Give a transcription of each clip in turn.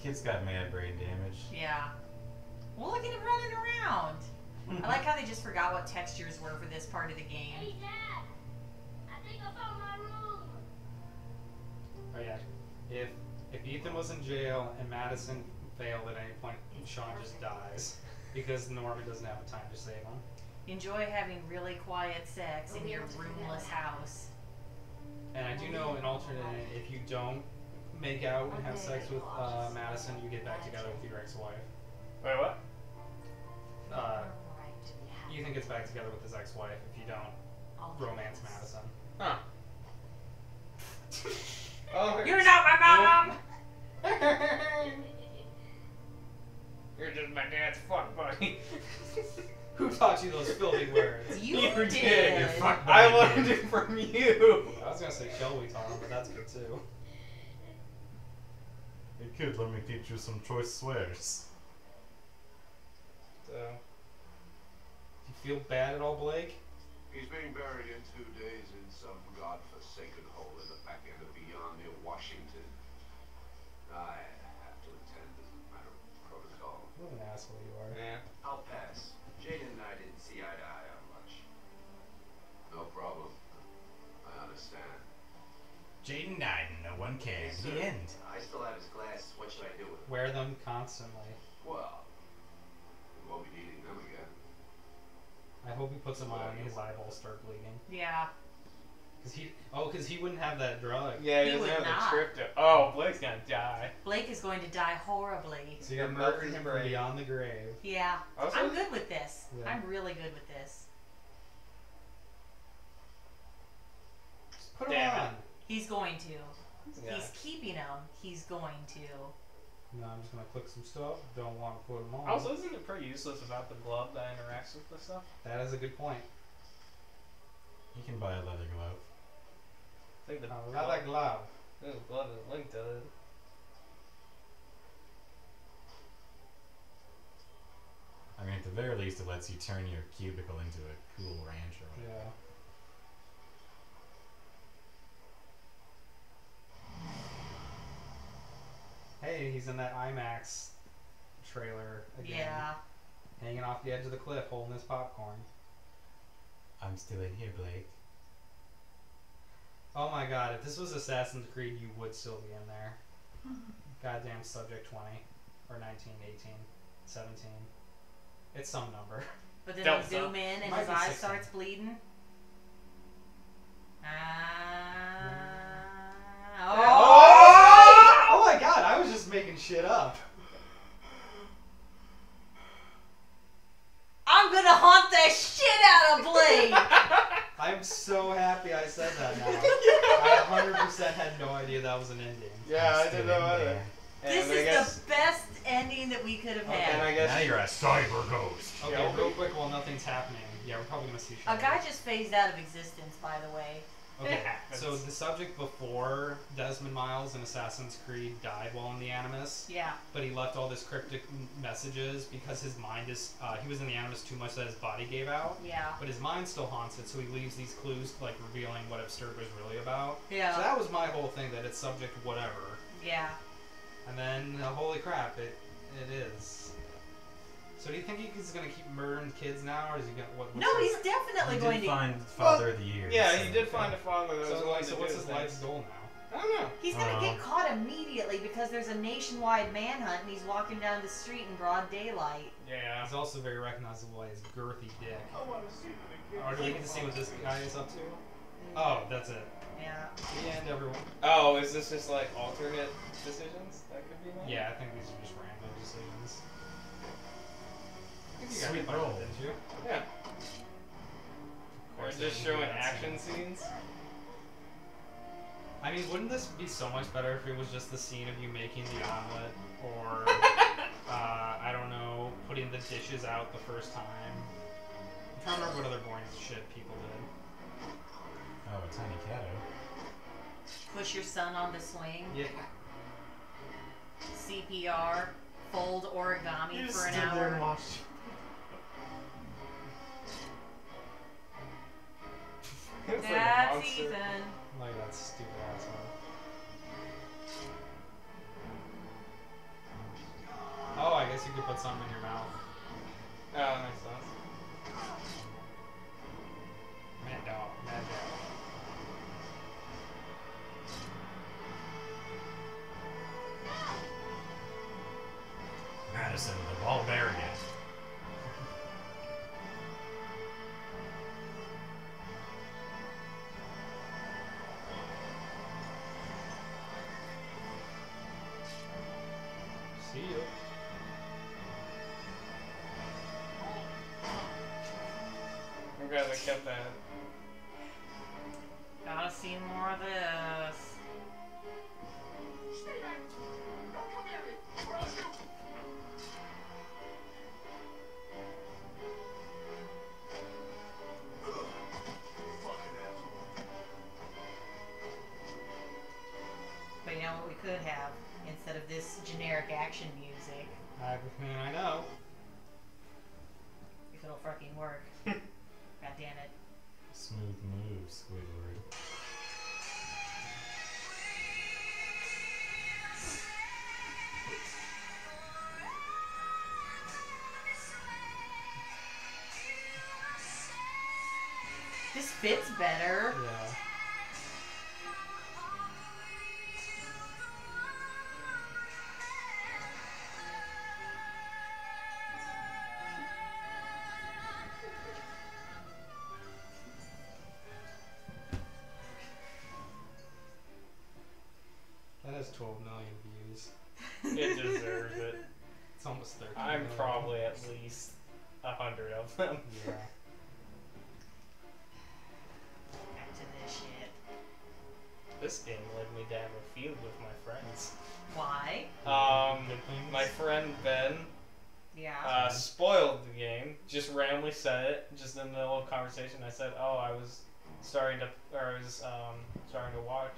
That kid's got mad brain damage. Yeah. Well, look at him running around. I like how they just forgot what textures were for this part of the game. Hey, Dad! I think I found my room! Oh, yeah. If Ethan was in jail and Madison failed at any point, Sean just dies. Because Norman doesn't have the time to save him. Enjoy having really quiet sex in your roomless house. And I do know an alternate, if you don't make out and have sex with Madison, you get back together with your ex-wife. Wait, what? Ethan gets back together with his ex-wife if you don't romance Madison. Huh. Oh, you're not my mom! You're just my dad's fuck buddy. Who taught you those filthy words? You did. I learned it from you. I was going to say Shelby taught him, but that's good too. Hey kid, let me teach you some choice swears. So, do you feel bad at all, Blake? He's being buried in 2 days in some godforsaken hole in the back end of Beyond near Washington. I have to attend as a matter of protocol. What an asshole you are. Yeah. I'll pass. Jayden and I didn't see eye to eye on much. No problem. I understand. Jayden died and no one cares. Yes, the end. I still have his glasses. What should I do with them? Wear them constantly. Well, we won't be needing them again. I hope he puts them on and his eyeballs start bleeding. Yeah. Cause he wouldn't have that drug. Yeah, he doesn't have the tripto. Oh, Blake's gonna die. Blake is going to die horribly. So you're murdering him from beyond the grave. Yeah, also, I'm good with this. Yeah. I'm really good with this. Just put him on. He's going to. Yeah. He's keeping him. He's going to. No, I'm just gonna click some stuff. Don't want to put him on. Also, isn't it pretty useless without the glove that interacts with the stuff? That is a good point. You can buy a leather glove. I think the I like glove. There's a glove that's linked to it. I mean, at the very least, it lets you turn your cubicle into a cool ranch or whatever. Yeah. Hey, he's in that IMAX trailer again. Yeah. Hanging off the edge of the cliff, holding his popcorn. I'm still in here, Blake. Oh my god, if this was Assassin's Creed, you would still be in there. Goddamn subject 20. Or 19, 18, 17. It's some number. But then they zoom in and his eye starts bleeding. Oh my god, I was just making shit up. I'm gonna haunt the shit out of Blade! I'm so happy I said that now. I 100% had no idea that was an ending. Yeah, I didn't know either. This is the best ending that we could have had. And I guess now you're a cyber ghost. Okay, yeah, real quick while nothing's happening. Yeah, we're probably gonna see Shadowrun. A guy just phased out of existence, by the way. Okay, so the subject before Desmond Miles in Assassin's Creed died while in the Animus. Yeah. But he left all this cryptic messages because his mind is, he was in the Animus too much that his body gave out. Yeah. But his mind still haunts it, so he leaves these clues, like, revealing what Abstergo is really about. Yeah. So that was my whole thing, that it's subject whatever. Yeah. And then, holy crap, it is. So do you think he's going to keep murdering kids now, or is he going to... No, he's definitely going to... He did find Father of the Year. Yeah, he did find a father that was going to do. So what's his life's goal now? I don't know. He's going to get caught immediately because there's a nationwide manhunt and he's walking down the street in broad daylight. Yeah. He's also very recognizable by his girthy dick. I want to see that again. Are we going to see what this guy is up to? Oh, that's it. Yeah. The end, everyone. Oh, is this just like alternate decisions that could be made? Yeah, I think these are just random decisions. Sweet roll, didn't you? Yeah. Or just showing action scenes. I mean, wouldn't this be so much better if it was just the scene of you making the omelet, or I don't know, putting the dishes out the first time? I'm trying to remember what other boring shit people did. Oh, a tiny cat. Push your son on the swing. Yeah. CPR. Fold origami for an hour. That's like Ethan. Like that stupid asshole. can put something in your mouth. Oh, that makes sense. Mad dog, mad dog. Madison, the barbarian. See you. I'm glad they kept that. Gotta see more of this. Stay back. Don't come near me, or I'll shoot. But you know what we could have instead of this generic action music? I know. If it'll fucking work. God damn it. Smooth move, Squidward. This fits better. Yeah. That has 12 million views. It deserves it. It's almost 13 million. I'm probably at least 100 of them. Yeah. Back to this shit. This game led me to have a feud with my friends. Why? My friend Ben. Yeah. Spoiled the game. Just randomly said it. Just in the middle of conversation, I said, "Oh, I was starting to, or I was starting to watch."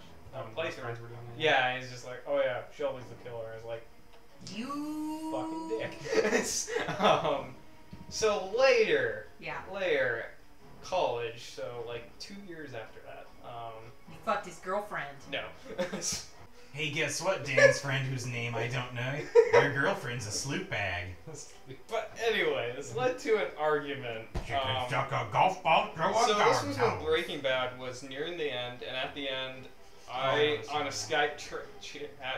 Playthrough. Yeah, and he's just like, oh yeah, Shelby's the killer. I was like, you fucking dick. So later, college, so like 2 years after that. You fucked his girlfriend. No. Hey, guess what, Dan's friend whose name I don't know? Your girlfriend's a sloop bag. But anyway, this led to an argument. So this was when Breaking Bad was nearing the end, and at the end, I, on a Skype trip,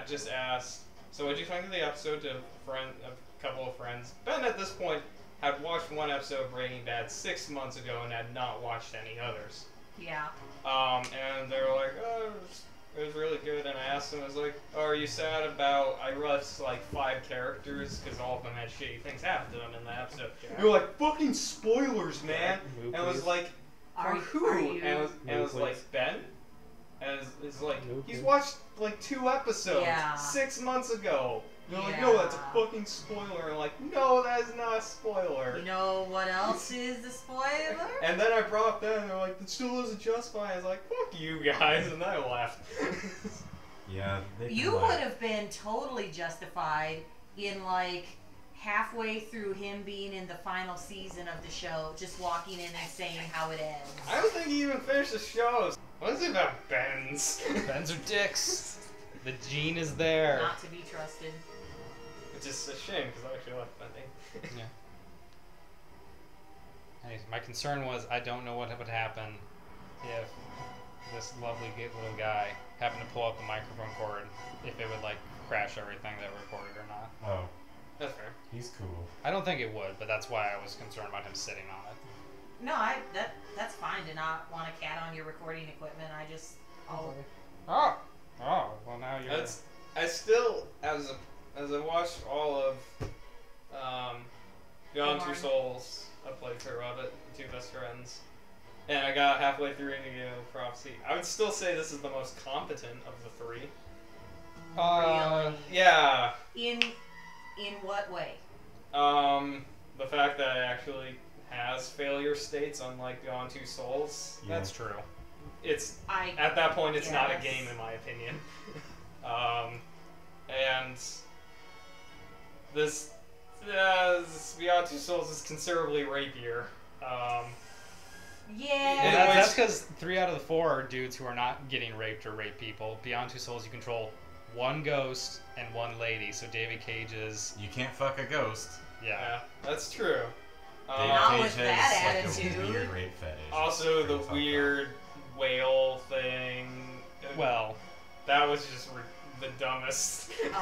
just asked, so what'd you think of the episode to a couple of friends? Ben, at this point, had watched one episode of Breaking Bad 6 months ago and had not watched any others. Yeah. And they were like, oh, it was really good. And I asked them, I was like, oh, are you sad about, I realized, like, 5 characters, because all of them had shitty things happen to them in the episode. Yeah. They were like, fucking spoilers, man! Yeah, and I was like, for who? And it was like, Ben? It's like, he's watched like 2 episodes 6 months ago. They're like, no, that's a fucking spoiler. I'm like, no, that's not a spoiler. You know what else is a spoiler? And then I brought up that, and they're like, that still doesn't justify. I was like, fuck you guys, and I laughed. Yeah. You would have been totally justified in like halfway through him being in the final season of the show, just walking in and saying how it ends. I don't think he even finished the show. What is it about Bens? Bens are dicks. The gene is there. Not to be trusted. Which is a shame, because I actually like that thing. Yeah. Anyways, my concern was I don't know what would happen if this lovely little guy happened to pull up the microphone cord, if it would, like, crash everything that recorded or not. Oh. That's fair. He's cool. I don't think it would, but that's why I was concerned about him sitting on it. No, that's fine to not want a cat on your recording equipment. I just well now you're. I still as I watched all of Beyond Two Souls, I played through of it, Two Best Friends, and I got halfway through Indigo Prophecy. I would still say this is the most competent of the three. Really? Yeah. In what way? The fact that I actually has failure states, unlike Beyond Two Souls. Yeah. That's true. It's at that point, it's not a game, in my opinion. And this Beyond Two Souls is considerably rapier. Yeah, that's because 3 out of the 4 are dudes who are not getting raped or rape people. Beyond Two Souls, you control one ghost and one lady, so David Cage is... You can't fuck a ghost. Yeah. That's true. David Cage has like a weird rape fetish. Also the weird whale thing. Well, that was just the dumbest. Okay,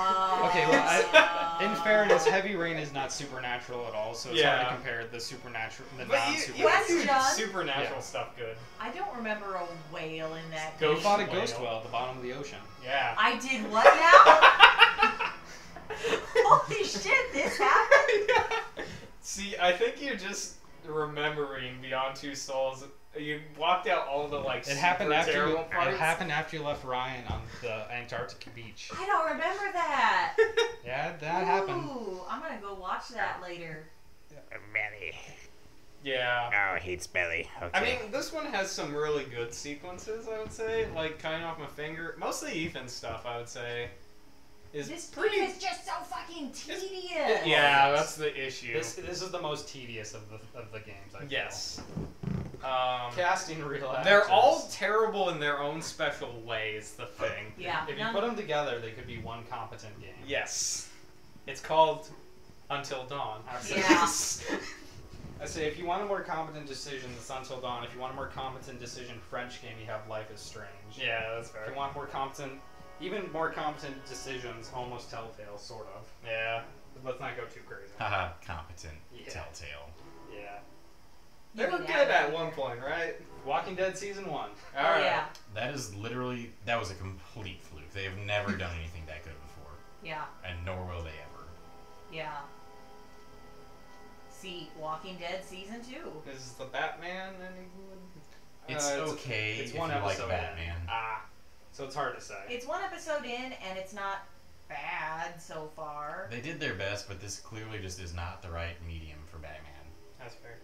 well, in fairness, Heavy Rain is not supernatural at all, so it's hard to compare the supernatural, the non-supernatural supernatural stuff. Good. I don't remember a whale in that. You fought a ghost whale at the bottom of the ocean. Yeah. I did what now? Holy shit! This happened. Yeah. See, I think you're just remembering Beyond Two Souls. You blocked out all the like. It happened after you left Ryan on the Antarctic beach. I don't remember that. Yeah, that happened. Ooh, I'm gonna go watch that later. Belly. Yeah. Oh, he hates Belly. Okay. I mean, this one has some really good sequences. I would say, like cutting off my finger, mostly Ethan's stuff. I would say. This pretty is just so fucking tedious. Yeah, that's the issue. This is the most tedious of the games. I feel. Yes. Casting real actors. They're all terrible in their own special way is the thing. Yeah. If you put them together, they could be one competent game. Yes. It's called Until Dawn. Yes. Yeah. I say, if you want a more competent decision, it's Until Dawn. If you want a more competent decision French game, you have Life is Strange. Yeah, that's fair. If you want more competent, even more competent decisions, almost Telltale, sort of. Yeah. Let's not go too crazy. Haha, competent Telltale. Yeah. They were good at one point, right? Walking Dead Season 1. Alright. Yeah. That is literally... That was a complete fluke. They have never done anything that good before. Yeah. And nor will they ever. Yeah. See, Walking Dead Season 2. Is the Batman any good? It's okay it's one if you like Batman. In. Ah. So it's hard to say. It's one episode in, and it's not bad so far. They did their best, but this clearly just is not the right medium for Batman. That's fair.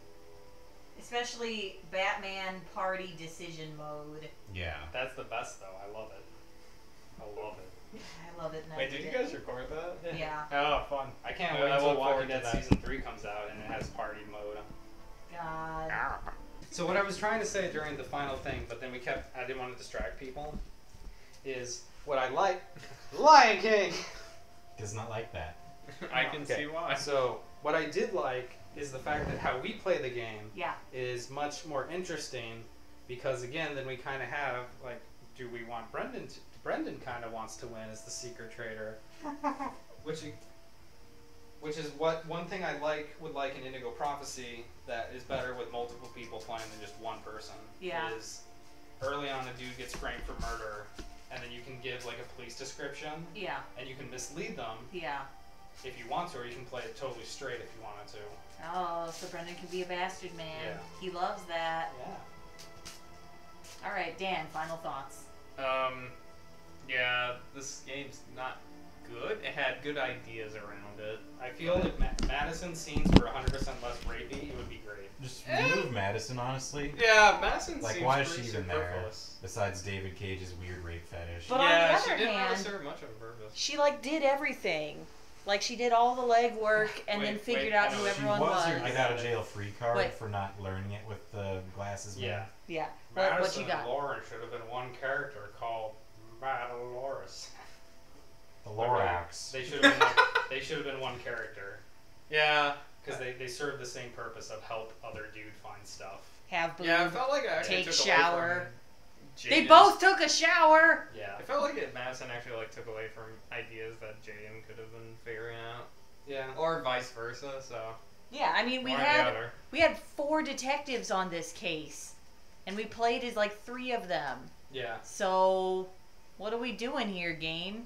Especially Batman party decision mode. Yeah. That's the best, though. I love it. I love it. I love it. Wait, did you guys record that? Yeah. Oh, fun. I can't wait until Walking Dead Season 3 comes out and it has party mode. God. So what I was trying to say during the final thing, but then I didn't want to distract people, is what I like. Lion King! Does not like that. I can see why. So, what I did like is the fact that how we play the game is much more interesting because, again, then we kind of have, like, do we want Brendan to... Brendan kind of wants to win as the secret traitor. Which is what one thing I would like in Indigo Prophecy that is better with multiple people playing than just one person. Yeah. Is early on a dude gets framed for murder and then you can give, like, a police description. Yeah. And you can mislead them. Yeah. If you want to, or you can play it totally straight if you wanted to. Oh, so Brendan can be a bastard man. Yeah. He loves that. Yeah. All right, Dan, final thoughts. Yeah, this game's not good. It had good ideas around it. I feel if Madison's scenes were 100% less rapey, it would be great. Just remove Madison, honestly. Yeah, Madison seems why is she even there? Besides David Cage's weird rape fetish. But on the other hand, didn't really much of purpose. She, like, did everything. Like, she did all the legwork and then figured out who everyone was. She was your get-out-of-jail-free card for not learning it with the glasses. Yeah. Yeah. Madison and Lauren should have been one character called Madaloris. The Lorax. They should have been, one character. Yeah. Because they serve the same purpose of help other dude find stuff. Have boob. Yeah, I felt like I actually took shower. They both took a shower. Yeah, I felt like Madison actually took away from ideas that Jaden could have been figuring out. Yeah, or vice versa. So yeah, I mean we had 4 detectives on this case, and we played as like 3 of them. Yeah. So what are we doing here, game?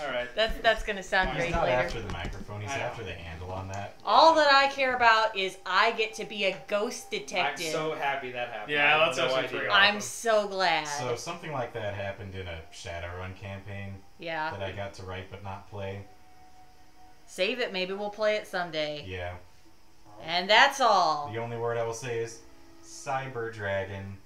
All right. That's gonna sound great later. He's not after the microphone. He's after the handle on that. All that I care about is I get to be a ghost detective. I'm so happy that happened. Yeah, that's actually pretty awesome. I'm so glad. So something like that happened in a Shadowrun campaign. Yeah. That I got to write but not play. Save it. Maybe we'll play it someday. Yeah. And that's all. The only word I will say is Cyber Dragon.